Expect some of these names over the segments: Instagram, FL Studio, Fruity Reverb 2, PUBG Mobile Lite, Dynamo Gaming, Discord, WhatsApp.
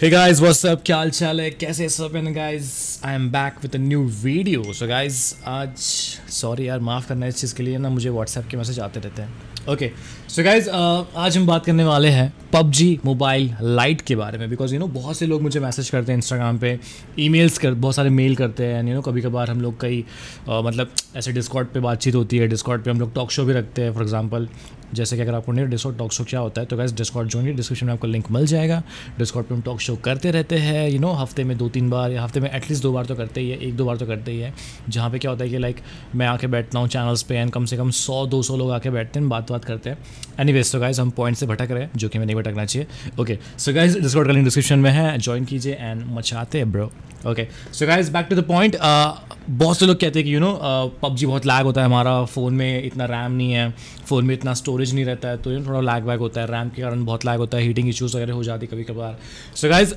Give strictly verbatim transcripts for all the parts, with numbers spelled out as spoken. Hey guys, what's up? क्या हाल चाल है? कैसे सब हैं guys? I am back with a new video. So guys, आज sorry यार माफ़ करना इस चीज़ के लिए ना, मुझे WhatsApp के मैसेज आते रहते हैं. Okay, so guys, uh, आज हम बात करने वाले हैं P U B G Mobile Lite के बारे में. Because you know बहुत से लोग मुझे मैसेज करते हैं Instagram पे, emails कर बहुत सारे मेल करते हैं. And you know कभी कभार हम लोग कई uh, मतलब ऐसे Discord पे बातचीत होती है. Discord पे हम लोग टॉक शो भी रखते हैं. For example, जैसे कि अगर आपको नहीं डिस्कॉर्ड टॉक शो क्या होता है तो गाइस डिस्कॉर्ड ज्वाइन, डिस्क्रिप्शन में आपको लिंक मिल जाएगा. डिस्कॉर्ड पे हम टॉक शो करते रहते हैं, यू नो हफ्ते में दो तीन बार या हफ्ते में एटलीस्ट दो बार तो करते ही है, एक दो बार तो करते ही है. जहाँ पे क्या होता है कि लाइक मैं आके बैठता हूँ चैनल्स पे एंड कम से कम सौ दो सौ लोग आके बैठते हैं, बात बात करते हैं. एनीवेज तो गाइस हम पॉइंट से भटक रहे हैं, जो कि हमें नहीं भटकना चाहिए. ओके सो गाइस डिस्कॉर्ड का लिंक डिस्क्रिप्शन में है, ज्वाइन कीजिए एंड मचाते हैं bro. Okay so guys back to the point. बहुत से लोग कहते हैं कि यू नो पबजी बहुत लैग होता है, हमारा फ़ोन में इतना रैम नहीं है, फ़ोन में इतना स्टोरेज नहीं रहता है, तो यू नो थोड़ा लैग वैग होता है, रैम के कारण बहुत लैग होता है, हीटिंग इश्यूज़ वगैरह हो जाती कभी कभार. सो गाइज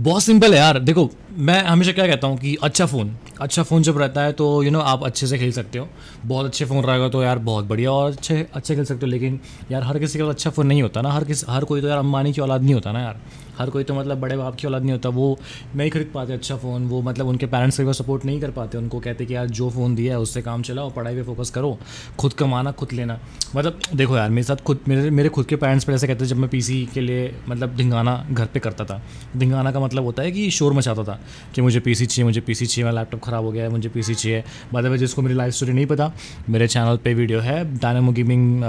बहुत सिंपल है यार. देखो मैं हमेशा क्या कहता हूँ कि अच्छा फ़ोन अच्छा फ़ोन जब रहता है तो यू नो आप अच्छे से खेल सकते हो. बहुत अच्छे फ़ोन रहेगा तो यार बहुत बढ़िया और अच्छे अच्छे खेल सकते हो. लेकिन यार हर किसी का अच्छा फ़ोन नहीं होता ना, हर किसी हर कोई तो यार अंबानी की औलाद नहीं होता ना यार, हर कोई तो मतलब बड़े बाप की औलाद नहीं होता. वो नहीं खरीद पाते अच्छा फ़ोन, वो मतलब उनके पेरेंट्स कभी सपोर्ट नहीं कर पाते. उनको कहते कि यार जो फ़ोन दिया है उससे काम चलाओ, पढ़ाई पे फोकस करो, खुद कमाना खुद लेना. मतलब देखो यार मेरे साथ खुद मेरे मेरे खुद के पेरेंट्स पर ऐसे कहते थे जब मैं पीसी के लिए मतलब धिंगाना घर पे करता था. धिंगाना का मतलब होता है कि शोर मचाता था कि मुझे पीसी चाहिए, मुझे पीसी चाहिए, मेरा लैपटॉप ख़राब हो गया है, मुझे पीसी चाहिए. बाय द वे जिसको मेरी लाइफ स्टोरी नहीं पता, मेरे चैनल पर वीडियो है डायनामो गेमिंग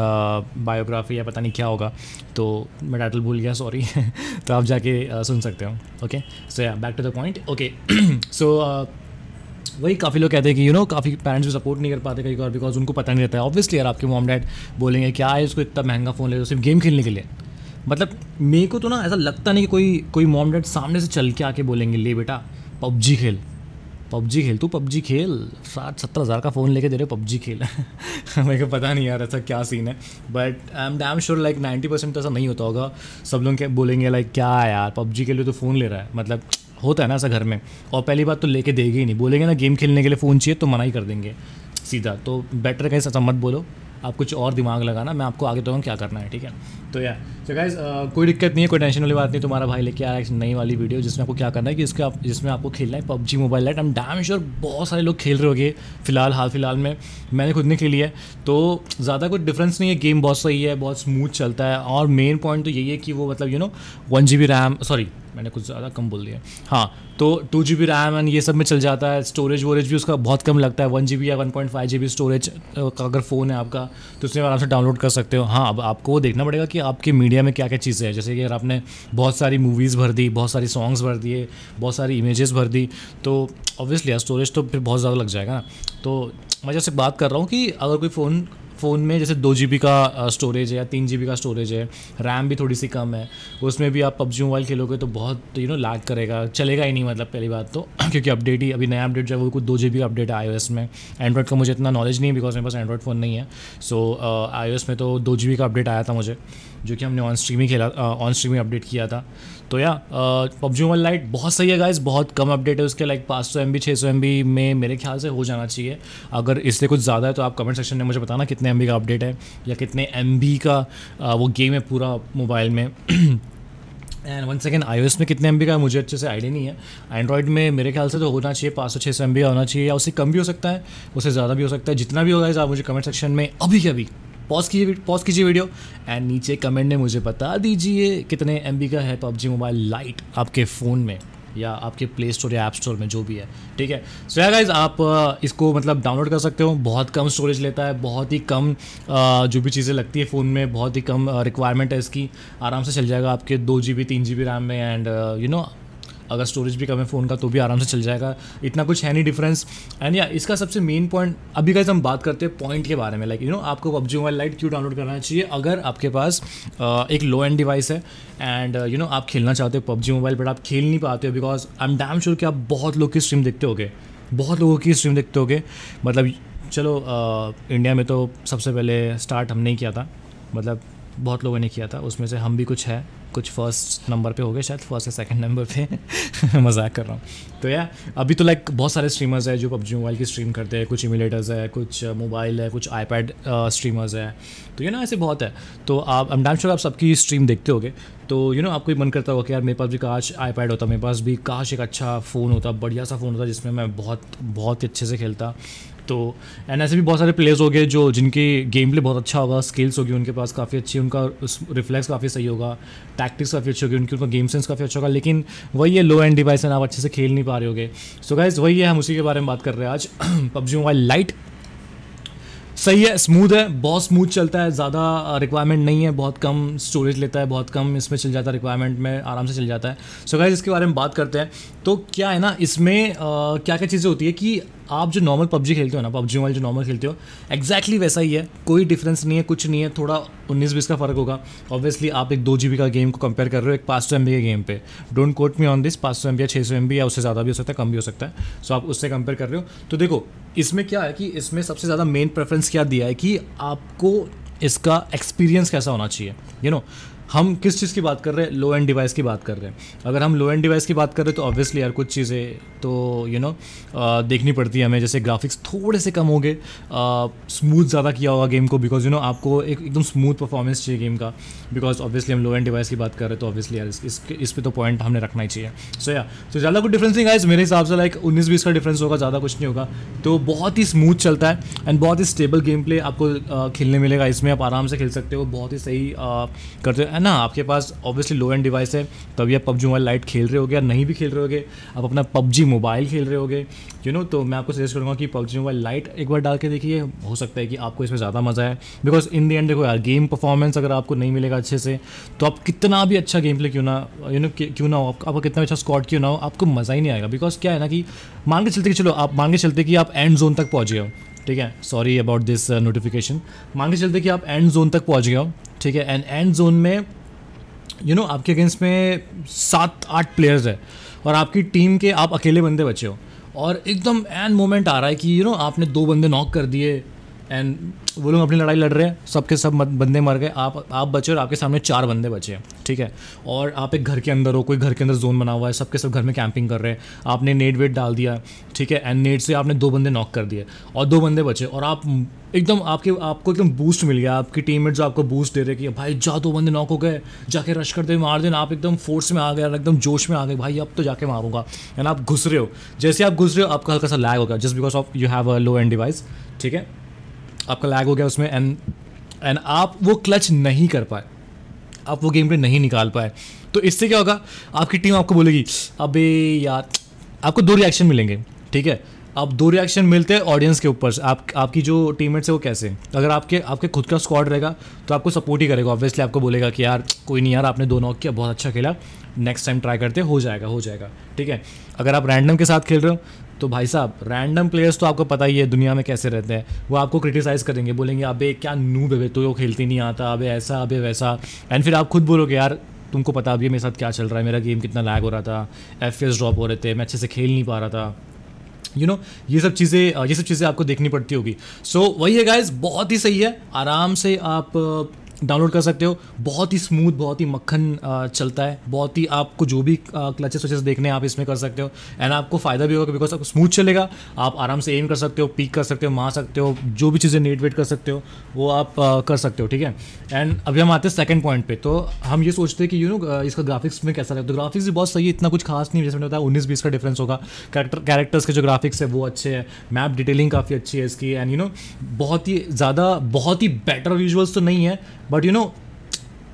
बायोग्राफी या पता नहीं क्या होगा, तो मैं टाइटल भूल गया सॉरी, तो आप के uh, सुन सकते हो. ओके सो या back to the point. Okay so वही काफ़ी लोग कहते हैं कि यू नो काफ़ी पेरेंट्स भी सपोर्ट नहीं कर पाते कई बार, बिकॉज उनको पता नहीं रहता है. ऑब्वियसली यार आपके मॉम डैड बोलेंगे क्या है इसको इतना महंगा फ़ोन ले लो सिर्फ गेम खेलने के लिए. मतलब मेरे को तो ना ऐसा लगता नहीं कि कोई कोई मॉम डैड सामने से चल के आके बोलेंगे ले बेटा पबजी खेल, पबजी खेल, तू पबजी खेल, साठ सत्तर हज़ार का फ़ोन लेके दे रहे हो पबजी खेल. मेरे को पता नहीं यार ऐसा क्या सीन है, but I am damn sure like ninety percent तो ऐसा नहीं होता होगा. सब लोग क्या बोलेंगे लाइक क्या यार पबजी के लिए तो फ़ोन ले रहा है, मतलब होता है ना ऐसा घर में. और पहली बात तो लेके देगी ही नहीं, बोलेंगे ना गेम खेलने के लिए फ़ोन चाहिए तो मना ही कर देंगे सीधा. तो बेटर कहीं ऐसा मत बोलो, आप कुछ और दिमाग लगाना. मैं आपको आगे तो क्या करना है ठीक है. तो यार तो गाइज कोई दिक्कत नहीं है, कोई टेंशन वाली बात नहीं. तुम्हारा भाई लेके आया एक नई वाली वीडियो जिसमें आपको क्या करना है कि इसके आप जिसमें आपको खेलना है PUBG mobile lite. I am damn sure बहुत सारे लोग खेल रहे होंगे फिलहाल हाल फिलहाल में, मैंने खुद ने खेली है. तो ज़्यादा कुछ डिफरेंस नहीं है, गेम बहुत सही है, बहुत स्मूथ चलता है. और मेन पॉइंट तो यही है कि वो मतलब you know one G B RAM sorry मैंने कुछ ज़्यादा कम बोल दिया हाँ तो two G B RAM and ये सब में चल जाता है. स्टोरेज वोरेज भी उसका बहुत कम लगता है, वन जी बी या one point five G B storage का अगर फ़ोन है आपका तो उसमें आराम से डाउनलोड कर सकते हो. हाँ अब आपको देखना पड़ेगा कि आपके मीडिया में क्या क्या चीज़ें हैं. जैसे कि अगर आपने बहुत सारी मूवीज़ भर दी, बहुत सारी सॉन्ग्स भर दिए, बहुत सारी इमेजेस भर दी, तो ऑब्वियसली स्टोरेज तो फिर बहुत ज़्यादा लग जाएगा ना. तो मैं जैसे बात कर रहा हूँ कि अगर कोई फ़ोन फ़ोन में जैसे दो जी बी का स्टोरेज है या तीन जी बी का स्टोरेज है, रैम भी थोड़ी सी कम है, उसमें भी आप पबजी मोबाइल खेलोगे तो बहुत यू नो लैग करेगा, चलेगा ही नहीं. मतलब पहली बात तो क्योंकि अपडेट ही अभी नया अपडेट जो है वो कुछ दो जी बी का अपडेट है आई ओ एस में. एंड्रॉइड का मुझे इतना नॉलेज नहीं है बिकॉज मेरे पास एंड्रॉइड फ़ोन नहीं है. सो आई ओ एस में तो दो जी बी का अपडेट आया था मुझे, जो कि हमने ऑन स्ट्रीम ही खेला ऑन स्ट्रीम ही अपडेट किया था. तो या पबजी मोबाइल लाइट बहुत सही है गाइस, बहुत कम अपडेट है उसके, लाइक पाँच सौ एम बी छः सौ एम बी में मेरे ख्याल से हो जाना चाहिए. अगर इससे कुछ ज़्यादा है तो आप कमेंट सेक्शन में मुझे बताना कितने एम बी का अपडेट है या कितने एम बी का आ, वो गेम है पूरा मोबाइल में. And one second I O S में कितने एम बी का मुझे अच्छे से आइडिया नहीं है. एंड्रॉइड में मेरे ख्याल से तो होना चाहिए पाँच सौ छः सौ एम बी का होना चाहिए, या उससे कम भी हो सकता है, उससे ज़्यादा भी हो सकता है. जितना भी होगा गाइस आप मुझे कमेंट सेक्शन में अभी के अभी पॉज कीजिए पॉज कीजिए वीडियो एंड नीचे कमेंट में मुझे बता दीजिए कितने एम बी का है पबजी मोबाइल लाइट आपके फ़ोन में या आपके प्ले स्टोर या ऐप स्टोर में जो भी है ठीक है. सो या गाइज आप इसको मतलब डाउनलोड कर सकते हो, बहुत कम स्टोरेज लेता है, बहुत ही कम जो भी चीज़ें लगती है फ़ोन में, बहुत ही कम रिक्वायरमेंट है इसकी. आराम से चल जाएगा आपके दो जी बी तीन जी बी रैम में एंड यू नो अगर स्टोरेज भी कम है फ़ोन का तो भी आराम से चल जाएगा. इतना कुछ है नहीं डिफरेंस. एंड या इसका सबसे मेन पॉइंट अभी गाइस हम बात करते हैं पॉइंट के बारे में, लाइक यू नो आपको पबजी मोबाइल लाइट क्यों डाउनलोड करना चाहिए. अगर आपके पास एक लो एंड डिवाइस है एंड यू नो आप खेलना चाहते हो पबजी मोबाइल बट आप खेल नहीं पाते हो, because I am damn sure कि आप बहुत लोग की स्ट्रीम देखते होगे, बहुत लोगों की स्ट्रीम देखते होगे. मतलब चलो आ, इंडिया में तो सबसे पहले स्टार्ट हमने ही किया था, मतलब बहुत लोगों ने किया था, उसमें से हम भी कुछ है, कुछ फर्स्ट नंबर पे हो गए, शायद फर्स्ट या सेकंड नंबर पे मजाक कर रहा हूँ। तो या अभी तो लाइक बहुत सारे स्ट्रीमर्स हैं जो पबजी मोबाइल की स्ट्रीम करते हैं, कुछ इमुलेटर्स है, कुछ मोबाइल है, कुछ आईपैड स्ट्रीमर्स है, तो यू नो ऐसे बहुत है। तो आप आई एम श्योर आप सबकी स्ट्रीम देखते होगे, तो यू नो आपको मन करता होगा कि यार मेरे पास भी काश आईपैड होता, मेरे पास भी काश एक अच्छा फ़ोन होता, बढ़िया सा फ़ोन होता जिसमें मैं बहुत बहुत अच्छे से खेलता। तो एंड ऐसे भी बहुत सारे प्लेयर्स हो गए जो जिनकी गेम प्ले बहुत अच्छा होगा, स्किल्स होगी उनके पास काफ़ी अच्छी, उनका रिफ्लेक्स काफ़ी सही होगा, टैक्टिक्स काफ़ी अच्छी होगी उनकी, उनका गेम सेंस काफ़ी अच्छा होगा, लेकिन वही है लो एंड डिवाइस है, आप अच्छे से खेल नहीं पा रहे होगे। सो गाइस वही है, हम उसी के बारे में बात कर रहे हैं आज। पबजी मोबाइल लाइट सही है, स्मूथ है, बहुत स्मूथ चलता है, ज़्यादा रिक्वायरमेंट नहीं है, बहुत कम स्टोरेज लेता है, बहुत कम इसमें चल जाता है, रिक्वायरमेंट में आराम से चल जाता है। सो गाइस इसके बारे में बात करते हैं। तो क्या है ना इसमें क्या क्या चीज़ें होती है कि आप जो नॉर्मल पबजी खेलते हो ना, पबजी मोबाइल जो नॉर्मल खेलते हो एक्जैक्टली वैसा ही है, कोई डिफरेंस नहीं है, कुछ नहीं है, थोड़ा उन्नीस बीस का फ़र्क होगा। ऑब्वियसली आप एक दो जी बी का गेम को कंपेयर कर रहे हो एक पाँच सौ एम बी के गेम पे, don't quote me on this, पाँच सौ एम बी या छः सौ एम बी या उससे ज़्यादा भी हो सकता है, कम भी हो सकता है। सो आप उससे कंपेयर कर रहे हो। तो देखो इसमें क्या है कि इसमें सबसे ज़्यादा मेन प्रेफरेंस क्या दिया है कि आपको इसका एक्सपीरियंस कैसा होना चाहिए। यू नो हम किस चीज़ की बात कर रहे हैं, लो एंड डिवाइस की बात कर रहे हैं। अगर हम लो एंड डिवाइस की बात कर रहे हैं तो ऑब्वियसली यार कुछ चीज़ें तो यू नो देखनी पड़ती है हमें, जैसे ग्राफिक्स थोड़े से कम हो गए, स्मूथ ज़्यादा किया होगा गेम को, बिकॉज यू नो आपको एक एकदम स्मूथ परफॉर्मेंस चाहिए गेम का, बिकॉज ऑब्वियसली हम लो एंड डिवाइस की बात कर रहे हैं। तो ऑब्वियसली यार इस, इस, इस पर तो पॉइंट हमने रखना ही चाहिए। सो या तो ज़्यादा कुछ डिफरेंस नहीं गाइस मेरे हिसाब से, लाइक उन्नीस बीस का डिफरेंस होगा, ज़्यादा कुछ नहीं होगा। तो बहुत ही स्मूथ चलता है एंड बहुत ही स्टेबल गेम प्ले आपको खेलने मिलेगा इसमें, आप आराम से खेल सकते हो, बहुत ही सही करते हो ना। आपके पास ऑब्वियसली लो एंड डिवाइस है तभी आप पबजी मोबाइल लाइट खेल रहे होगे, या नहीं भी खेल रहे होगे आप अपना पबजी मोबाइल खेल रहे होगे यू नो। तो मैं आपको सजेस्ट करूँगा कि पबजी मोबाइल लाइट एक बार डाल के देखिए, हो सकता है कि आपको इसमें ज़्यादा मज़ा है, बिकॉज इन द एंड देखो यार गेम परफॉर्मेंस अगर आपको नहीं मिलेगा अच्छे से तो आप कितना भी अच्छा गेम प्ले क्यों ना यू नो क्यों ना हो, आपका कितना भी अच्छा स्क्वाड क्यों ना हो, आपको मज़ा ही नहीं आएगा। बिकॉज क्या है ना कि मान के चलते कि चलो आप मान के चलते कि आप एंड जोन तक पहुँच गए हो, ठीक है, सॉरी अबाउट दिस नोटिफिकेशन, मान के चलते कि आप एंड जोन तक पहुँच गए हो, ठीक है, एंड एंड जोन में यू नो आपके अगेंस्ट में सात आठ प्लेयर्स है और आपकी टीम के आप अकेले बंदे बचे हो, और एकदम एंड मोमेंट आ रहा है कि यू नो आपने दो बंदे नॉक कर दिए एंड वो लोग अपनी लड़ाई लड़ रहे हैं, सबके सब बंदे मर गए, आप आप बचे और आपके सामने चार बंदे बचे हैं, ठीक है, और आप एक घर के अंदर हो, कोई घर के अंदर जोन बना हुआ है, सबके सब घर में कैंपिंग कर रहे हैं, आपने नेट वेट डाल दिया, ठीक है, एंड नेट से आपने दो बंदे नॉक कर दिए और दो बंदे बचे, और आप एकदम आपके आपको एकदम बूस्ट मिल गया, आपकी टीममेट जो आपको बूस्ट दे रहे कि भाई जा, दो बंदे नॉक हो गए, जाके रश कर दे, मार देना, आप एकदम फोर्स में आ गए, एकदम जोश में आ गए, भाई अब तो जाके मारूंगा, एंड आप घुस रहे हो। जैसे आप घुस रहे हो आपका हल्का सा लैग हो गया, just because of you have a low end device, ठीक है, आपका लैग हो गया उसमें, एंड एंड आप वो क्लच नहीं कर पाए, आप वो गेम प्ले नहीं निकाल पाए। तो इससे क्या होगा, आपकी टीम आपको बोलेगी अबे यार, आपको दो रिएक्शन मिलेंगे, ठीक है, आप दो रिएक्शन मिलते हैं ऑडियंस के ऊपर से, आप आपकी जो टीममेट्स है वो कैसे, अगर आपके आपके खुद का स्क्वाड रहेगा तो आपको सपोर्ट ही करेगा, ऑब्वियसली आपको बोलेगा कि यार कोई नहीं यार, आपने दो नॉक किया, बहुत अच्छा खेला, नेक्स्ट टाइम ट्राई करते, हो जाएगा हो जाएगा ठीक है। अगर आप रैंडम के साथ खेल रहे हो तो भाई साहब रैंडम प्लेयर्स तो आपको पता ही है दुनिया में कैसे रहते हैं, वो आपको क्रिटिसाइज़ करेंगे, बोलेंगे अबे क्या नूब है, तो वो खेलती नहीं आता, अबे ऐसा अबे वैसा, एंड फिर आप खुद बोलोगे यार तुमको पता अभी मेरे साथ क्या चल रहा है, मेरा गेम कितना लैग हो रहा था, एफपीएस ड्रॉप हो रहे थे, मैं अच्छे से खेल नहीं पा रहा था, यू नो ये सब चीज़ें ये सब चीज़ें आपको देखनी पड़ती होगी। सो वही है गाइज, बहुत ही सही है, आराम से आप डाउनलोड कर सकते हो, बहुत ही स्मूथ, बहुत ही मक्खन चलता है, बहुत ही आपको जो भी क्लचेस वचेस देखने आप इसमें कर सकते हो, एंड आपको फ़ायदा भी होगा बिकॉज आपको स्मूथ चलेगा, आप आराम से एम कर सकते हो, पीक कर सकते हो, मार सकते हो, जो भी चीज़ें नेट वेट कर सकते हो वो आप uh, कर सकते हो, ठीक है। एंड अभी हम आते हैं सेकंड पॉइंट पे। तो हम ये सोचते हैं कि यू you नो know, इसका ग्राफिक्स में कैसा लगता है, तो ग्राफिक्स भी बहुत सही है, इतना कुछ खास नहीं, जैसे मैंने बताया उन्नीस बीस का डिफरेंस होगा, कैरेक्टर कैरेक्टर्स के जो ग्राफिक्स है वो अच्छे हैं, मैप डिटेलिंग काफ़ी अच्छी है इसकी, एंड यू नो बहुत ही ज़्यादा बहुत ही बेटर विजुअल्स तो नहीं है, बट यू नो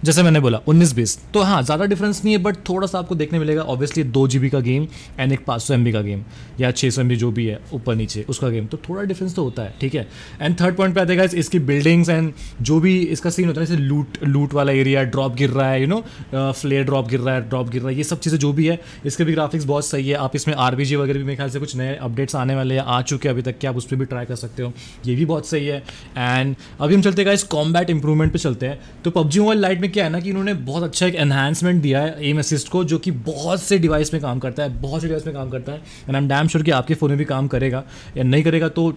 जैसे मैंने बोला उन्नीस बीस तो हाँ ज़्यादा डिफरेंस नहीं है, बट थोड़ा सा आपको देखने मिलेगा ऑब्वियसली दो जी बी का गेम एंड एक पाँच सौ एम बी का गेम या छः सौ एम बी जो भी है ऊपर नीचे उसका गेम, तो थोड़ा डिफरेंस तो होता है, ठीक है। एंड थर्ड पॉइंट पे आते हैं इसकी बिल्डिंग्स एंड जो भी इसका सीन होता है, जैसे लूट लूट वाला एरिया, ड्रॉप गिर रहा है, यू नो फ्लेयर ड्रॉप गिर रहा है, ड्रॉप गिर रहा है, ये सब चीज़ें जो भी है, इसके भी ग्राफिक्स बहुत सही है। आप इसमें आर बी जी वगैरह भी मेरे ख्याल से कुछ नए अपडेट्स आने वाले हैं, आ चुके हैं अभी तक के, आप उस पर भी ट्राई कर सकते हो, ये भी बहुत सही है। एंड अभी हम चलते हैं इस कॉम्बैट इंप्रूवमेंट पर चलते हैं। तो पबजी मोबाइल लाइट में क्या है ना कि इन्होंने बहुत अच्छा एक एनहांसमेंट दिया है एम असिस्ट को, जो कि बहुत से डिवाइस में काम करता है, बहुत से डिवाइस में काम करता है, and I am damn sure कि आपके फ़ोन में भी काम करेगा, या नहीं करेगा तो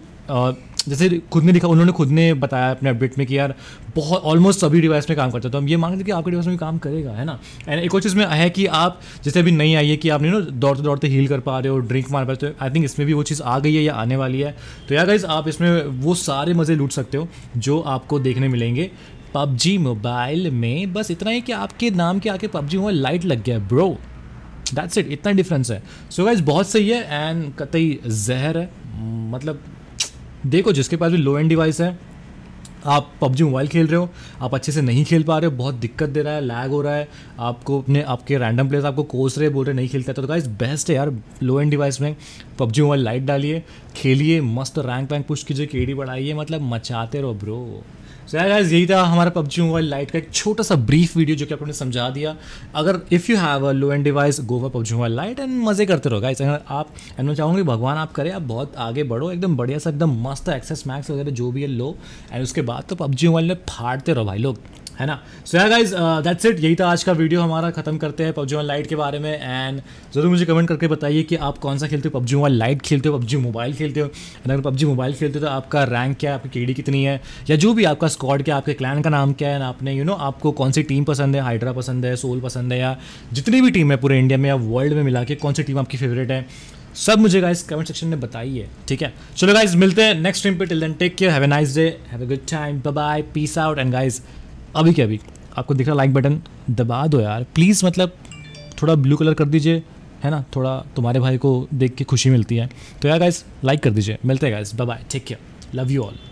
जैसे खुद ने लिखा, उन्होंने खुद ने बताया अपने अपडेट में कि यार बहुत ऑलमोस्ट सभी डिवाइस में काम करता है, तो हम ये मान लेते हैं कि आपके डिवाइस में काम करेगा, है ना। एंड एक और चीज़ में है कि आप जैसे अभी नहीं आई है कि आप नहीं ना दौड़ते दौड़ते हील कर पा रहे हो, ड्रिंक मार पा रहे हो, तो आई थिंक इसमें भी वो चीज़ आ गई है या आने वाली है। तो यार गाइस आप इसमें वो सारे मज़े लूट सकते हो जो आपको देखने मिलेंगे पबजी मोबाइल में। बस इतना ही कि आपके नाम के आगे पबजी मोबाइल लाइट लग गया है ब्रो, दैट्स इट, इतना डिफरेंस है। सो गाइस बहुत सही है एंड कतई जहर है, मतलब देखो जिसके पास भी लो एंड डिवाइस है, आप पबजी मोबाइल खेल रहे हो, आप अच्छे से नहीं खेल पा रहे हो, बहुत दिक्कत दे रहा है, लैग हो रहा है, आपको अपने आपके रैंडम प्लेयर्स आपको कोस रहे, बोल रहे नहीं खेलता है, तो गाइस बेस्ट है यार लो एंड डिवाइस में पबजी मोबाइल लाइट डालिए, खेलिए, मस्त रैंक वैंक पुश कीजिए, केडी बढ़ाइए, मतलब मचाते रहो ब्रो। सो यार गाइस यही था हमारा पबजी मोबाइल लाइट का एक छोटा सा ब्रीफ वीडियो जो कि आपने समझा दिया। अगर if you have a low end device go for PUBG mobile lite and मज़े करते रहो गाइस। अगर आप एंड मैं चाहूँगी भगवान आप करें आप बहुत आगे बढ़ो, एकदम बढ़िया सा एकदम मस्त एक्सेस मैक्स वगैरह जो भी है लो, एंड उसके बाद तो पबजी मोबाइल में फाड़ते रहो भाई लोग, है ना। सो यार गाइस दैट्स इट, यही था आज का वीडियो हमारा, खत्म करते हैं पबजी मोबाइल लाइट के बारे में। एंड जरूर मुझे कमेंट करके बताइए कि आप कौन सा खेलते हो, पबजी मोबाइल लाइट खेलते हो, पबजी मोबाइल खेलते हो, एंड अगर पबजी मोबाइल खेलते हो तो आपका रैंक क्या है, आपकी केडी कितनी है, या जो भी आपका स्क्वाड क्या, आपके क्लैन का नाम क्या है, एंड आपने यू नो आपको कौन सी टीम पसंद है, हाइड्रा पसंद है, सोल पसंद है, या जितनी भी टीम है पूरे इंडिया में या वर्ल्ड में मिला के कौन सी टीम आपकी फेवरेट है, सब मुझे गाइस कमेंट सेक्शन में बताइए, ठीक है। चलो गाइस मिलते हैं नेक्स्ट टाइम पे, till then take care, have a nice day, have a good time, bye bye, peace out. And guys अभी क्या अभी आपको दिख रहा लाइक बटन दबा दो यार प्लीज़, मतलब थोड़ा ब्लू कलर कर दीजिए, है ना, थोड़ा तुम्हारे भाई को देख के खुशी मिलती है, तो यार गाइस लाइक कर दीजिए। मिलते हैं guys, bye bye, take care, love you all.